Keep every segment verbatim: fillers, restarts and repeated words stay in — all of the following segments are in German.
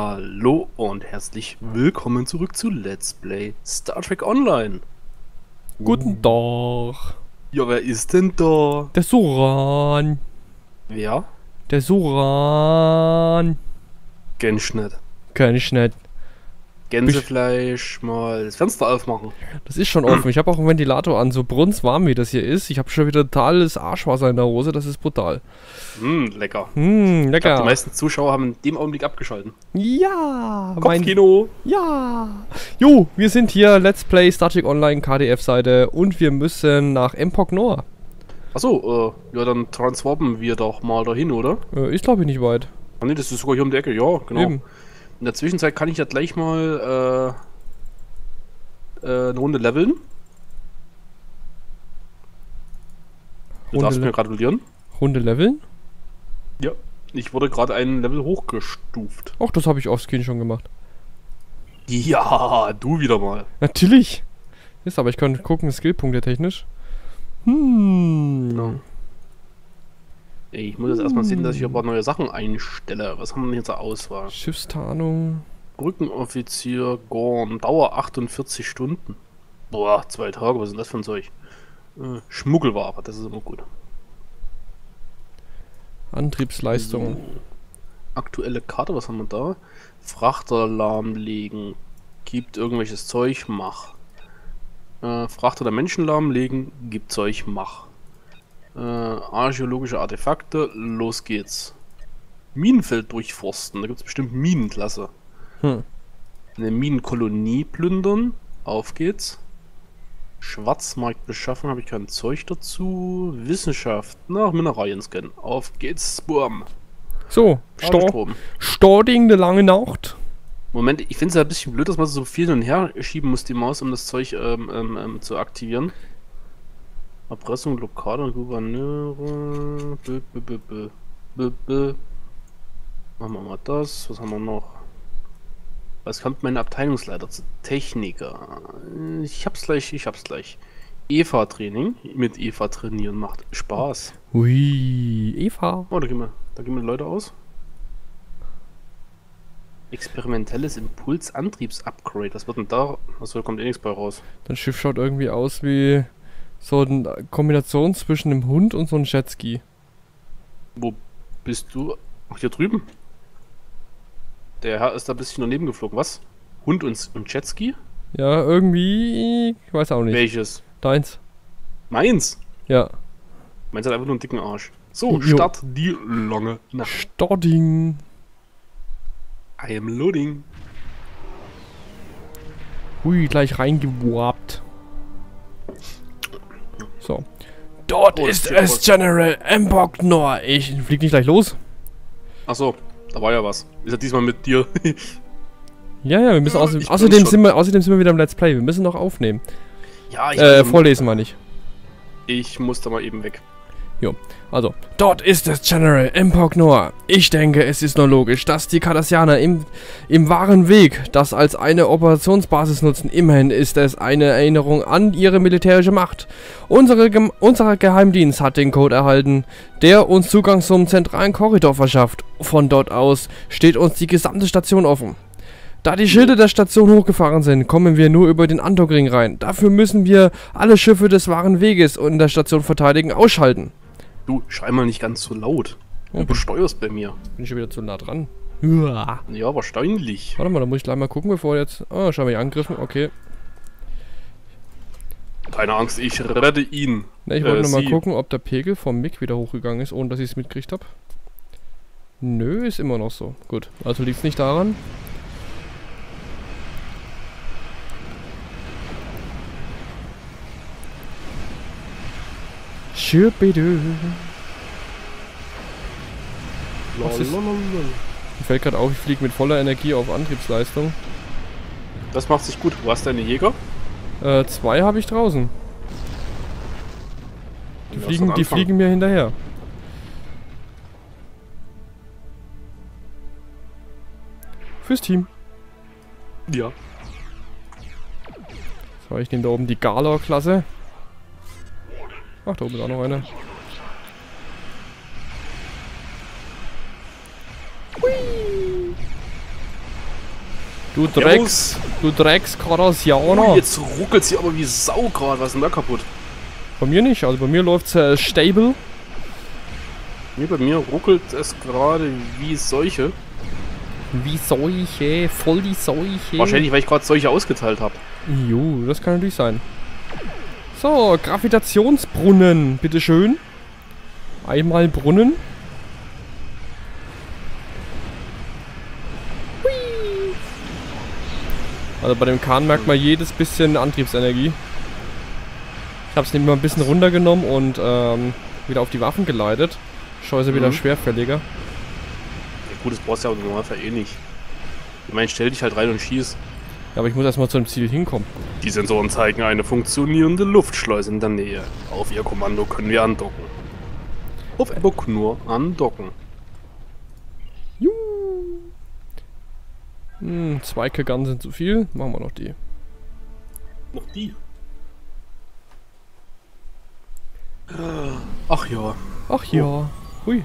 Hallo und herzlich willkommen zurück zu Let's Play Star Trek Online. Guten Tag. Ja, wer ist denn da? Der SuRan. Wer? Der SuRan. Kennst du nicht. Kenn ich nicht. Gänsefleisch, mal das Fenster aufmachen. Das ist schon offen. Ich habe auch einen Ventilator an, so brunzwarm wie das hier ist. Ich habe schon wieder totales Arschwasser in der Hose, das ist brutal. Mh, lecker. Mh, lecker. Ich glaub, die meisten Zuschauer haben in dem Augenblick abgeschalten. Ja, Kopfkino. Mein... Ja. Jo, wir sind hier, Let's Play Star Trek Online K D F-Seite und wir müssen nach Empok Nor. Achso, äh, ja, dann transformen wir doch mal dahin, oder? Äh, ist glaube ich nicht weit. Ah ne, das ist sogar hier um die Ecke, ja, genau. Eben. In der Zwischenzeit kann ich ja gleich mal äh, äh, eine Runde leveln. Du Runde darfst mir gratulieren. Runde leveln? Ja, ich wurde gerade einen Level hochgestuft. Ach, das habe ich offscreen schon gemacht. Ja, du wieder mal. Natürlich. Ist aber, ich kann gucken, Skillpunkte technisch. Hm. Genau. Ich muss jetzt erstmal sehen, dass ich ein paar neue Sachen einstelle. Was haben wir denn jetzt zur Auswahl? Schiffstarnung. Brückenoffizier Gorn. Dauer achtundvierzig Stunden. Boah, zwei Tage, was ist denn das für ein Zeug? Äh, Schmuggelware, das ist immer gut. Antriebsleistung. So. Aktuelle Karte, was haben wir da? Frachter lahmlegen. Gibt irgendwelches Zeug, mach. Äh, Frachter der Menschen lahmlegen, gibt Zeug, mach. Äh, archäologische Artefakte, los geht's. Minenfeld durchforsten, da gibt's bestimmt Minenklasse. Hm. Eine Minenkolonie plündern, auf geht's. Schwarzmarkt beschaffen, habe ich kein Zeug dazu. Wissenschaft, nach Mineralien scannen, auf geht's, Burm. So, Stau, Stauding, eine lange Nacht. Moment, ich finde es ja ein bisschen blöd, dass man so viel hin und her schieben muss, die Maus, um das Zeug ähm, ähm, zu aktivieren. Erpressung, Blockade und Gouverneure. B, b, b, b, b, b. Machen wir mal das. Was haben wir noch? Was kommt mein Abteilungsleiter zu? Techniker. Ich hab's gleich, ich hab's gleich. Eva-Training. Mit Eva trainieren macht Spaß. Hui, Eva. Oh, da gehen wir, da gehen wir Leute aus. Experimentelles Impulsantriebs-Upgrade. Was wird denn da? Achso, da kommt eh nichts bei raus. Das Schiff schaut irgendwie aus wie... so eine Kombination zwischen einem Hund und so einem Jetski. Wo bist du? Ach, hier drüben? Der Herr ist da ein bisschen daneben geflogen. Was? Hund und, und Jetski? Ja, irgendwie... Ich weiß auch nicht. Welches? Deins. Meins? Ja. Meins hat einfach nur einen dicken Arsch. So, jo. Start die lange Nacht. Starting. I am loading. Hui, gleich reingeworbt. So. Dort oh, ist es, General Empok Nor. Ich flieg nicht gleich los. Achso, da war ja was. Ist ja diesmal mit dir. Ja, ja, wir müssen außerdem, außerdem, sind wir, außerdem sind wir wieder im Let's Play. Wir müssen noch aufnehmen. Ja, ich äh, vorlesen wir nicht. Ich muss da mal eben weg. Jo, also. Dort ist es, General Empok Nor. Ich denke, es ist nur logisch, dass die Cardassianer im, im wahren Weg das als eine Operationsbasis nutzen. Immerhin ist es eine Erinnerung an ihre militärische Macht. Unsere, unser Geheimdienst hat den Code erhalten, der uns Zugang zum zentralen Korridor verschafft. Von dort aus steht uns die gesamte Station offen. Da die Schilde der Station hochgefahren sind, kommen wir nur über den Andockring rein. Dafür müssen wir alle Schiffe des wahren Weges in der Station verteidigen ausschalten. Du, schrei mal nicht ganz so laut. Du besteuerst bei mir. Bin ich schon wieder zu nah dran? Ja, wahrscheinlich. Warte mal, da muss ich gleich mal gucken, bevor jetzt... Oh, schau mal, die angriffen. Okay. Keine Angst, ich rette ihn. Na, ich wollte äh, nur mal sie. gucken, ob der Pegel vom Mic wieder hochgegangen ist, ohne dass ich es mitgekriegt habe. Nö, ist immer noch so. Gut, also liegt es nicht daran. Was ist? Mir fällt gerade auf, ich fliege mit voller Energie auf Antriebsleistung. Das macht sich gut. Wo hast du deine Jäger? Äh, zwei habe ich draußen. Die fliegen, die fliegen mir hinterher. Fürs Team. Ja. So, ich nehme da oben die Galer-Klasse. Ach, da oben ist auch noch eine. Hui. Du Drecks, du Drecks Cardassianer. Oh, jetzt ruckelt sie aber wie Sau gerade. Was ist denn da kaputt? Bei mir nicht, also bei mir läuft's äh, stable. Nee, bei mir ruckelt es gerade wie Seuche. Wie Seuche, voll die Seuche. Wahrscheinlich, weil ich gerade Seuche ausgeteilt habe. Jo, das kann natürlich sein. So, Gravitationsbrunnen, bitteschön. Einmal Brunnen. Hui. Also bei dem Kahn merkt man jedes bisschen Antriebsenergie. Ich habe es nämlich mal ein bisschen runtergenommen und ähm, wieder auf die Waffen geleitet. Scheiße, mhm. Wieder schwerfälliger. Ja, gut, das brauchst du ja auch normalerweise eh nicht. Ich meine, stell dich halt rein und schieß. Ja, aber ich muss erstmal zu dem Ziel hinkommen. Die Sensoren zeigen eine funktionierende Luftschleuse in der Nähe. Auf ihr Kommando können wir andocken. Auf Empok Nor andocken. Juhu. Hm, zwei Kagan sind zu viel. Machen wir noch die. Noch die? Ach ja. Ach ja. Oh. Hui.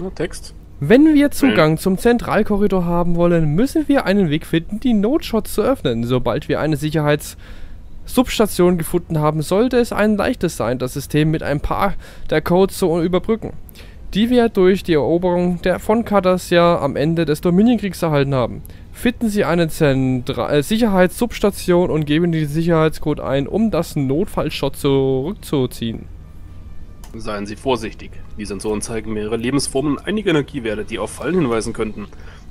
Na, Text. Wenn wir Zugang zum Zentralkorridor haben wollen, müssen wir einen Weg finden, die Notshots zu öffnen. Sobald wir eine Sicherheitssubstation gefunden haben, sollte es ein leichtes sein, das System mit ein paar der Codes zu überbrücken, die wir durch die Eroberung der von Cardassia am Ende des Dominiumkriegs erhalten haben. Finden Sie eine Zentra- äh, Sicherheitssubstation und geben den Sicherheitscode ein, um das Notfallshot zurückzuziehen. Seien Sie vorsichtig. Die Sensoren zeigen mehrere Lebensformen und einige Energiewerte, die auf Fallen hinweisen könnten.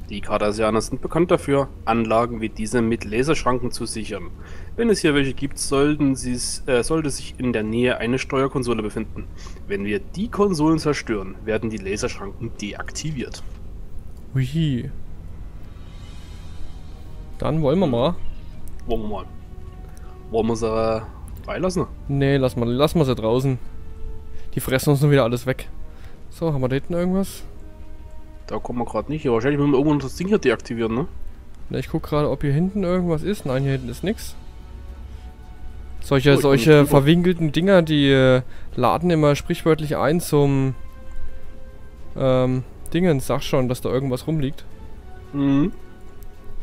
Die Cardassianer sind bekannt dafür, Anlagen wie diese mit Laserschranken zu sichern. Wenn es hier welche gibt, sollten sie's, äh, sollte sich in der Nähe eine Steuerkonsole befinden. Wenn wir die Konsolen zerstören, werden die Laserschranken deaktiviert. Ui. Dann wollen wir mal. Wollen wir mal. Wollen wir sie beilassen? Nee, lass mal, lass mal sie draußen. Die fressen uns nur wieder alles weg. So, haben wir da hinten irgendwas? Da kommen wir gerade nicht. Ja, wahrscheinlich müssen wir irgendwann das Ding hier deaktivieren, ne? Ne, ich guck gerade, ob hier hinten irgendwas ist. Nein, hier hinten ist nichts. Solche, oh, solche verwinkelten Dinger, die äh, laden immer sprichwörtlich ein zum ähm, Dingen. Sag schon, dass da irgendwas rumliegt. Mhm.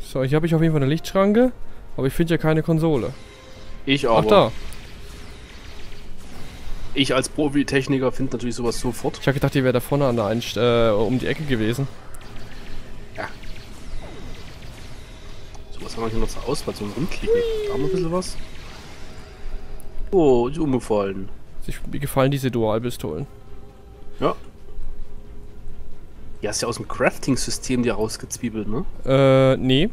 So, hier habe ich auf jeden Fall eine Lichtschranke, aber ich finde ja keine Konsole. Ich auch. Ach da. Ich als Profi-Techniker finde natürlich sowas sofort. Ich habe gedacht, die wäre da vorne an der Einst äh, um die Ecke gewesen. Ja. Sowas haben wir hier noch zur Auswahl, so ein Rumklicken. Da haben wir ein bisschen was. Oh, ist umgefallen. Mir gefallen diese Dualpistolen. Ja. Die hast du ja aus dem Crafting-System dir rausgezwiebelt, ne? Äh, nee.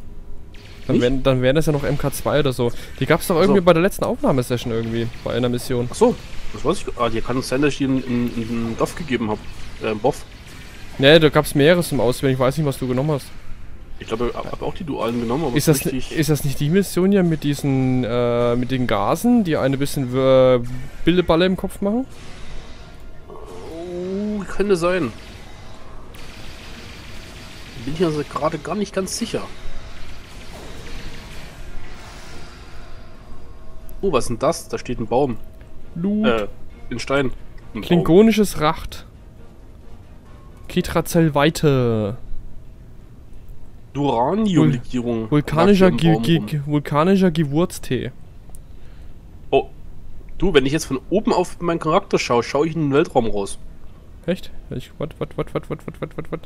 Dann wären, dann wären das ja noch M K zwei oder so. Die gab es doch irgendwie so bei der letzten Aufnahmesession irgendwie, bei einer Mission. Ach so. Das weiß ich. Ah, hier kann es sein, dass ich dir einen Doff gegeben habe. Äh, einen Boff. Ne, da gab es mehreres zum Auswählen. Ich weiß nicht, was du genommen hast. Ich glaube, ich habe auch die Dualen genommen, aber ist das, ist das nicht die Mission hier mit diesen, äh, mit den Gasen, die eine bisschen äh, Billeballe im Kopf machen? Oh, könnte sein. Bin ich also gerade gar nicht ganz sicher. Oh, was ist denn das? Da steht ein Baum. Loot. Äh, in Stein. Im Klingonisches Baum. Racht. Ketrazell Weite. Duranium-Legierung. Vulkanischer, vulkanischer Gewürztee. Oh. Du, wenn ich jetzt von oben auf meinen Charakter schaue, schaue ich in den Weltraum raus. Echt? Ich, what, what, what, what, what, what, what, what?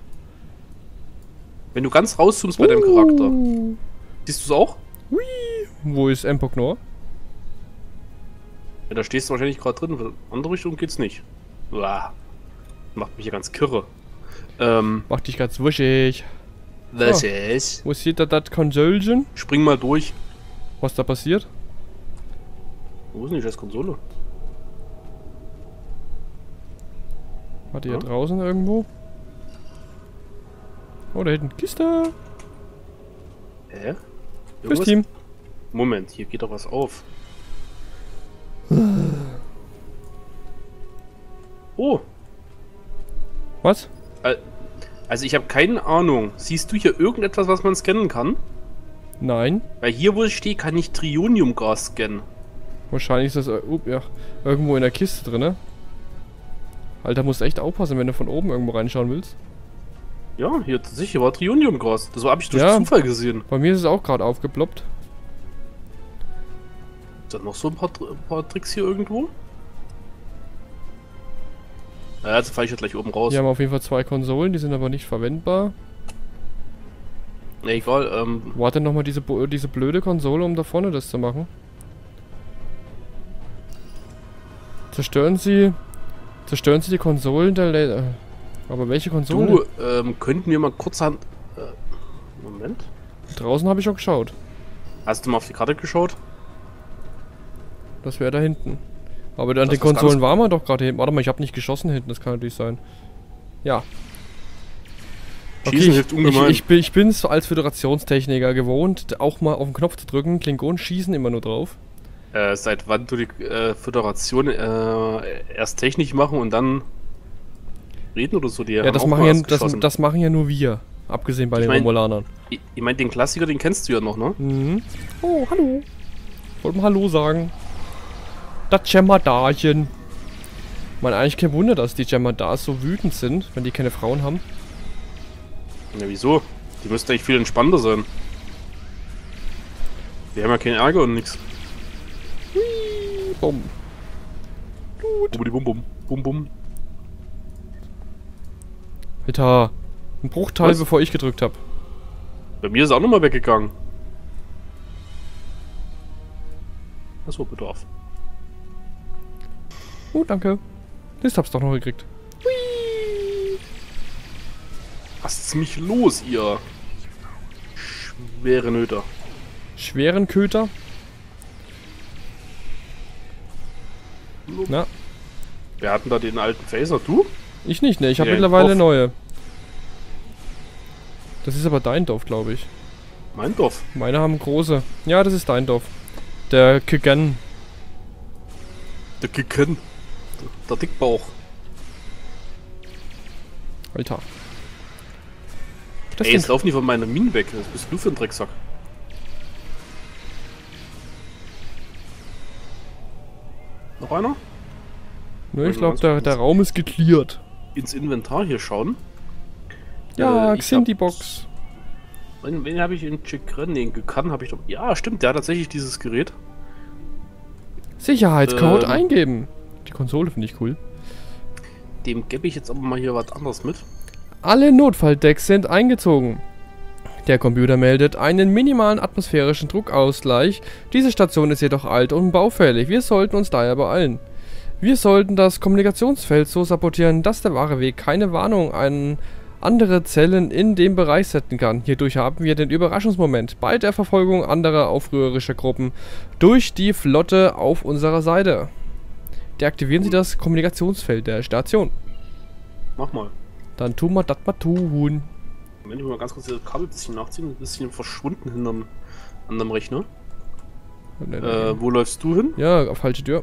Wenn du ganz rauszoomst uh. bei deinem Charakter. Siehst du es auch? Hui. Wo ist Empok Nor? Ja, da stehst du wahrscheinlich gerade drin, in die andere Richtung geht's nicht. Uah. Macht mich hier ganz kirre. Ähm, Macht dich ganz wuschig. Was ah. ist? Wo sieht da das Konsolchen? Spring mal durch. Was da passiert? Wo ist denn die scheiß Konsole? War die hier hm? draußen irgendwo? Oh, da hinten Kiste. Hä? Fürs Team. Moment, hier geht doch was auf. Oh. Was? Also ich habe keine Ahnung. Siehst du hier irgendetwas, was man scannen kann? Nein. Weil hier, wo ich stehe, kann ich Trioniumgas scannen. Wahrscheinlich ist das uh, ja, irgendwo in der Kiste drin, ne? Alter, musst echt aufpassen, wenn du von oben irgendwo reinschauen willst. Ja, hier sicher war Trioniumgras. Das habe ich durch ja, Zufall gesehen. Bei mir ist es auch gerade aufgeploppt. Ist da noch so ein paar, ein paar Tricks hier irgendwo? Naja, jetzt fahre ich ja gleich oben raus. Wir haben auf jeden Fall zwei Konsolen, die sind aber nicht verwendbar. Ne, egal. Ähm, Wo hat denn nochmal diese, diese blöde Konsole, um da vorne das zu machen? Zerstören Sie... Zerstören Sie die Konsolen der... Le aber welche Konsolen? Du, ähm, könnten wir mal kurzerhand... Äh, Moment. Draußen habe ich auch geschaut. Hast du mal auf die Karte geschaut? Das wäre da hinten. Aber an den Konsolen war man doch gerade hinten. Warte mal, ich habe nicht geschossen hinten, das kann natürlich sein. Ja. Okay, schießen hilft ungemein. Ich, ich, ich bin es als Föderationstechniker gewohnt, auch mal auf den Knopf zu drücken. Klingonen schießen immer nur drauf. Äh, seit wann du die äh, Föderation äh, erst Technik machen und dann reden oder so? Die ja, das machen ja, das, das machen ja nur wir. Abgesehen bei ich den mein, Romulanern. Ich, ich meine, den Klassiker, den kennst du ja noch, ne? Mhm. Oh, hallo. Wollte mal Hallo sagen. Das Jem'Hadarchen. Man, eigentlich kein Wunder, dass die Jem'Hadars so wütend sind, wenn die keine Frauen haben. Ja, wieso? Die müssten eigentlich viel entspannter sein. Die haben ja keinen Ärger und nix. Hui, bum. Gut. Bum, bum, bum, bum. Alter, ein Bruchteil, was? Bevor ich gedrückt habe. Bei mir ist auch nochmal weggegangen. Achso, bitte auf. Oh, danke. Das hab's doch noch gekriegt. Whee! Lasst's mich los, ihr schweren Nöter. Schweren Köter? Lob. Na? Wir hatten da den alten Phaser, du? Ich nicht, ne? Ich habe mittlerweile Dorf. Neue. Das ist aber dein Dorf, glaube ich. Mein Dorf? Meine haben große. Ja, das ist dein Dorf. Der Klingon. Der Klingon. Der Dickbauch. Alter. Das Ey, jetzt lauf nicht von meiner Minen weg. Das bist du für ein Drecksack. Noch einer? Nö, ich, ich glaube, der, der Raum ist geklärt. Ins Inventar hier schauen. Ja, äh, Xindi-Box. Wen, wen habe ich in Chikren? Den gekannt habe ich doch. Ja, stimmt, der hat tatsächlich dieses Gerät. Sicherheitscode ähm, eingeben. Die Konsole finde ich cool. Dem gebe ich jetzt aber mal hier was anderes mit. Alle Notfalldecks sind eingezogen. Der Computer meldet einen minimalen atmosphärischen Druckausgleich. Diese Station ist jedoch alt und baufällig. Wir sollten uns daher beeilen. Wir sollten das Kommunikationsfeld so sabotieren, dass der wahre Weg keine Warnung an andere Zellen in dem Bereich setzen kann. Hierdurch haben wir den Überraschungsmoment bei der Verfolgung anderer aufrührerischer Gruppen durch die Flotte auf unserer Seite. Deaktivieren Sie das Kommunikationsfeld der Station. Mach mal. Dann tun wir das mal tun. Wenn ich mal ganz kurz das Kabel bisschen nachziehen, ein bisschen verschwunden hinterm anderen Rechner. Äh, wo läufst du hin? Ja, auf falsche Tür.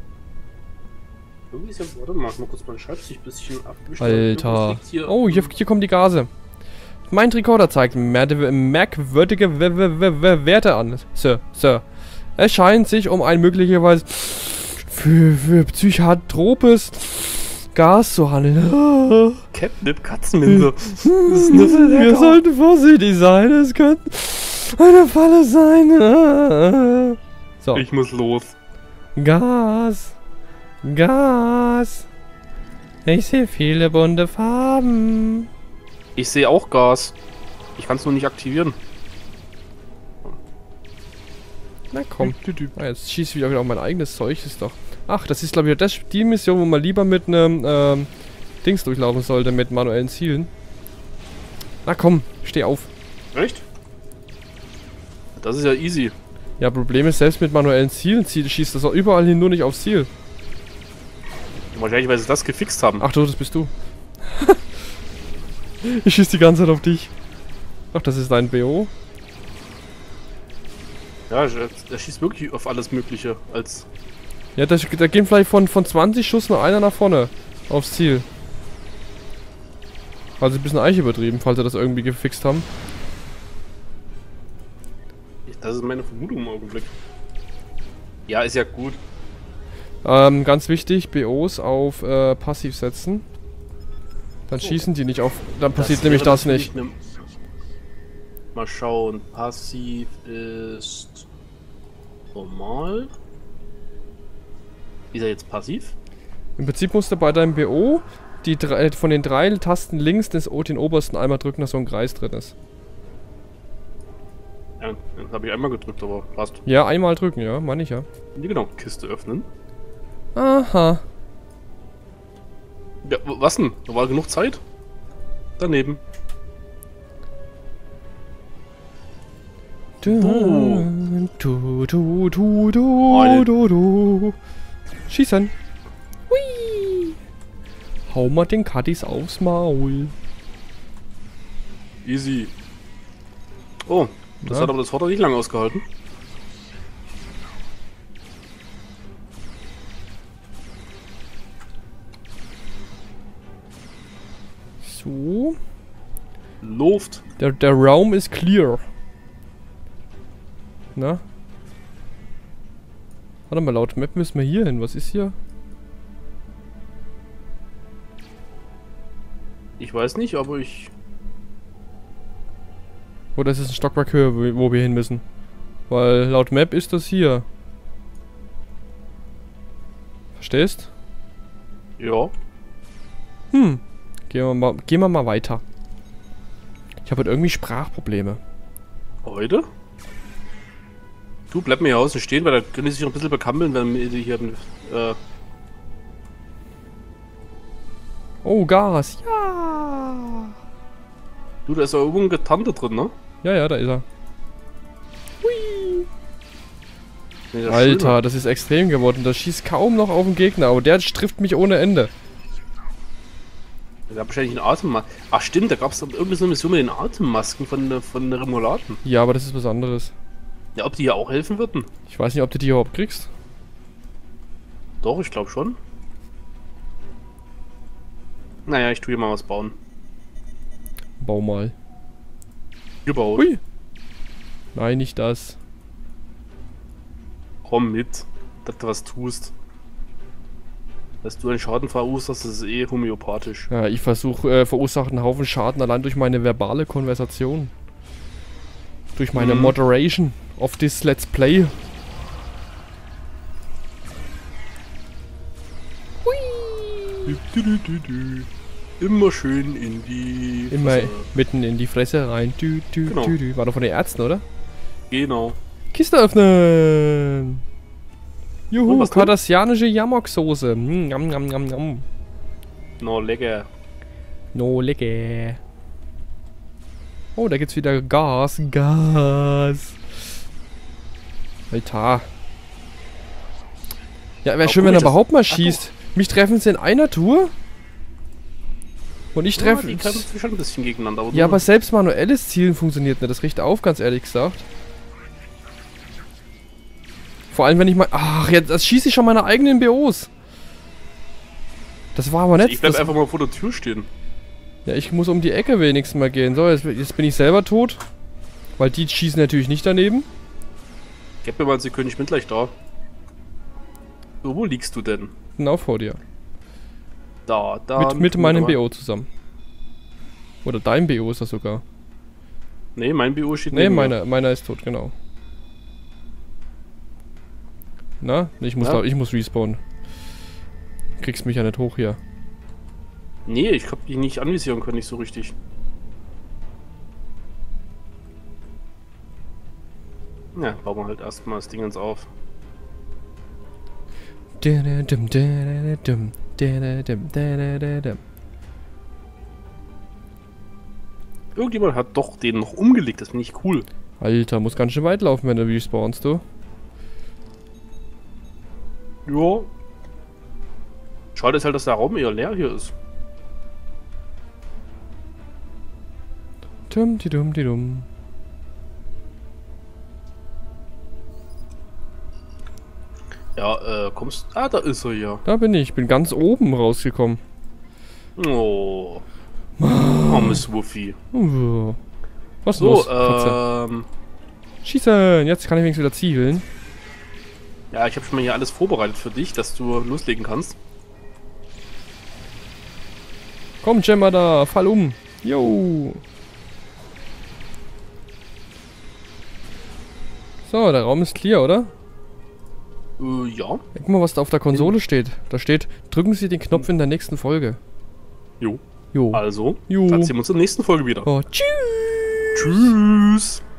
Warte mal, ich mal kurz meinen Schreibtisch ein bisschen abgewischt. Alter. Hier oh, hier, hier kommen die Gase. Mein Tricorder zeigt merkwürdige Werte an. Sir, Sir. Es scheint sich um ein möglicherweise für, für psychotropes Gas zu handeln. Catnip Katzenminde. Wir sollten vorsichtig sein. Es könnte eine Falle sein. So. Ich muss los. Gas. Gas. Ich sehe viele bunte Farben. Ich sehe auch Gas. Ich kann es nur nicht aktivieren. Na komm. Ah, jetzt schießt ich wieder auf mein eigenes Zeug. Ist doch. Ach, das ist glaube ich das, die Mission, wo man lieber mit einem ähm, Dings durchlaufen sollte, mit manuellen Zielen. Na komm, steh auf. Echt? Das ist ja easy. Ja, Problem ist, selbst mit manuellen Zielen schießt das auch überall hin, nur nicht aufs Ziel. Wahrscheinlich, weil sie das gefixt haben. Ach du, das bist du. Ich schieß die ganze Zeit auf dich. Ach, das ist dein B O. Ja, der schießt wirklich auf alles Mögliche. Als ja, da, da gehen vielleicht von, von zwanzig Schuss nur einer nach vorne. Aufs Ziel. Also ein bisschen Eiche übertrieben, falls sie das irgendwie gefixt haben. Das ist meine Vermutung im Augenblick. Ja, ist ja gut. Ähm, ganz wichtig, B Os auf äh, Passiv setzen. Dann schießen die nicht auf. Dann passiert nämlich das nicht. Mal schauen. Passiv ist normal. Ist er jetzt passiv? Im Prinzip musst du bei deinem B O die drei, von den drei Tasten links des, den obersten einmal drücken, dass so ein Kreis drin ist. Ja, das habe ich einmal gedrückt, aber passt. Ja, einmal drücken, ja, meine ich ja. Genau, Kiste öffnen. Aha. Ja, was denn? Da war genug Zeit? Daneben. Du, du, du, du, du, du, du. Schießen. Hui. Hau mal den Cutties aufs Maul. Easy. Oh, das ja. Hat aber das Vorder nicht lange ausgehalten. So. Luft. Der, der Raum ist clear. Na? Warte mal, laut Map müssen wir hier hin. Was ist hier? Ich weiß nicht, aber ich... Oder ist es ein Stockwerk höher, wo wir hin müssen? Weil laut Map ist das hier. Verstehst? Ja. Hm. Gehen wir mal, gehen wir mal weiter. Ich habe halt irgendwie Sprachprobleme. Heute? Du, bleib mir hier außen stehen, weil da können die sich noch ein bisschen bekampeln, wenn wir hier... Äh oh, Gas, ja! Du, da ist ja irgendwo eine Tante drin, ne? Ja, ja, da ist er. Hui! Nee, das Alter, schöner. Das ist extrem geworden. Das schießt kaum noch auf den Gegner, aber der trifft mich ohne Ende. Da wahrscheinlich einen Atemmaske. Ach stimmt, da gab es irgendwie so eine Mission mit den Atemmasken von, von den Remulaten. Ja, aber das ist was anderes. Ja, ob die hier auch helfen würden? Ich weiß nicht, ob du die überhaupt kriegst. Doch, ich glaube schon. Naja, ich tue hier mal was bauen. Bau mal. Gebaut. Hui. Nein, nicht das. Komm mit, dass du was tust. Dass du einen Schaden verursachst, das ist eh homöopathisch. Ja, ich versuche, äh, verursache einen Haufen Schaden allein durch meine verbale Konversation. Durch meine mhm. Moderation of this Let's Play. Hui. Du, du, du, du. Immer schön in die Fresse. Immer mitten in die Fresse rein. Du, du, genau. du, du. War doch von den Ärzten, oder? Genau. Kiste öffnen. Juhu, oh, kardassianische Yamok-Soße. Mm, nom, nom, nom, nom. No lecker. No lecker. Oh, da gibt's wieder Gas, Gas. Alter. Ja, wäre schön, wenn er überhaupt mal schießt. Ach, mich treffen sie in einer Tour. Und ich treffe... Ja, die kämpfen schon ein bisschen gegeneinander. Aber ja, aber selbst manuelles Zielen funktioniert nicht. Das riecht auf, ganz ehrlich gesagt. Vor allem, wenn ich mal... Ach, jetzt das schieße ich schon meine eigenen B Os. Das war aber nett. Ich bleib das einfach mal vor der Tür stehen. Ja, ich muss um die Ecke wenigstens mal gehen. So, jetzt, jetzt bin ich selber tot. Weil die schießen natürlich nicht daneben. Gib mir mal einen Sekunde, ich bin gleich da. So, wo liegst du denn? Genau vor dir. Da, da. Mit, mit, mit meinem B O zusammen. Oder dein B O ist das sogar. Nee, mein B O steht nicht. Nee, meiner meine ist tot, genau. Na, ich muss, ja. da, ich muss respawnen. Kriegst mich ja nicht hoch hier. Nee, ich hab die nicht anvisieren können, nicht so richtig. Ja, bauen wir halt erstmal das Ding ganz auf. Irgendjemand hat doch den noch umgelegt, das finde ich cool. Alter, muss ganz schön weit laufen, wenn du respawnst, du. Ja. Schade ist halt, dass der Raum eher leer hier ist. Dum di dum di dum. Ja, äh, kommst... Ah, da ist er ja. Da bin ich. Bin ganz oben rausgekommen. Oh. Armes Wuffi. Oh. Was so, los? ähm... Schießen! Jetzt kann ich wenigstens wieder zielen. Ja, ich habe schon mal hier alles vorbereitet für dich, dass du loslegen kannst. Komm, Jem'Hadar, fall um. Jo. So, der Raum ist clear, oder? Äh, ja. Guck mal, was da auf der Konsole steht. Da steht, drücken Sie den Knopf in der nächsten Folge. Jo. Jo. Also, jo. Dann sehen wir uns in der nächsten Folge wieder. Oh, tschüss. Tschüss.